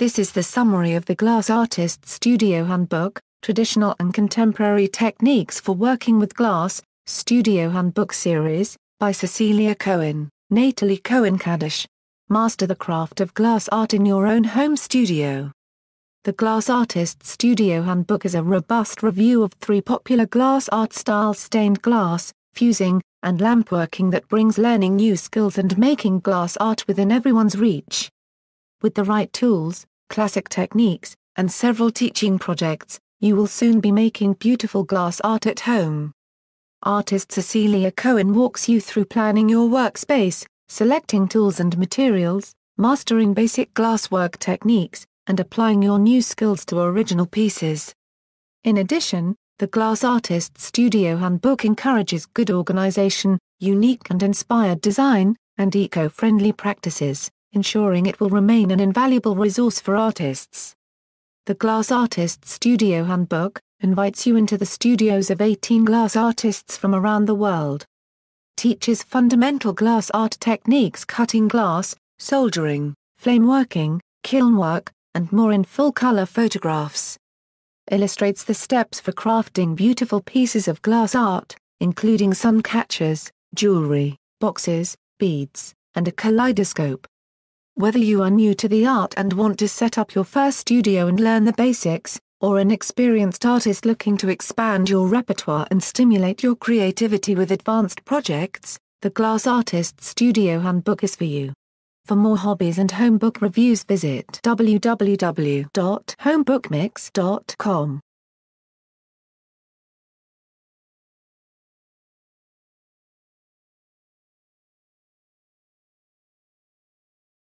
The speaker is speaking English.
This is the summary of the Glass Artist's Studio Handbook, Traditional and Contemporary Techniques for Working with Glass, Studio Handbook Series, by Cecilia Cohen, Nataly Cohen Kadosh. Master the craft of glass art in your own home studio. The Glass Artist's Studio Handbook is a robust review of three popular glass art styles: stained glass, fusing, and lampworking that brings learning new skills and making glass art within everyone's reach. With the right tools, classic techniques, and several teaching projects, you will soon be making beautiful glass art at home. Artist Cecilia Cohen walks you through planning your workspace, selecting tools and materials, mastering basic glasswork techniques, and applying your new skills to original pieces. In addition, the Glass Artist's Studio Handbook encourages good organization, unique and inspired design, and eco-friendly practices, ensuring it will remain an invaluable resource for artists. The Glass Artist's Studio Handbook invites you into the studios of 18 glass artists from around the world. Teaches fundamental glass art techniques: cutting glass, soldering, flame working, kiln work, and more in full-color photographs. Illustrates the steps for crafting beautiful pieces of glass art, including sun catchers, jewelry, boxes, beads, and a kaleidoscope. Whether you are new to the art and want to set up your first studio and learn the basics, or an experienced artist looking to expand your repertoire and stimulate your creativity with advanced projects, the Glass Artist's Studio Handbook is for you. For more hobbies and homebook reviews, visit www.homebookmix.com.